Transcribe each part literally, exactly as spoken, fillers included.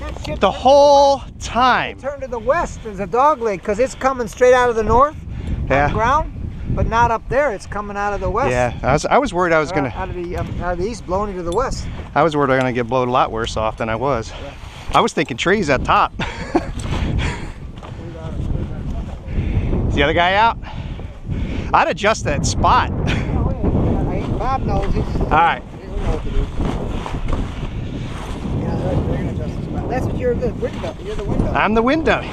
that ship the whole time. Turn to the west is a dog leg because it's coming straight out of the north yeah. on the ground. But not up there, it's coming out of the west. Yeah, I was, I was worried I was gonna... Out of, the, um, out of the east, blown into the west. I was worried I was gonna get blown a lot worse off than I was. Yeah. I was thinking trees at top. Is the other guy out? I'd adjust that spot. Bob knows. All right. That's what you're the wind dummy. You're the wind dummy. I'm the wind dummy.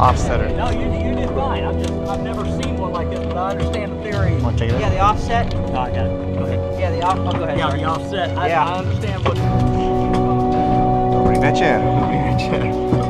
Offsetter. No, you, you did fine. I'm just, I've never seen one like this, but I understand the theory. Want to check it out? Yeah, the offset. No, I got it. Go ahead. Yeah, the offset. Oh, go ahead. Yeah, sorry. The offset. I, yeah. I understand what. Nobody bet you. Nobody bet you.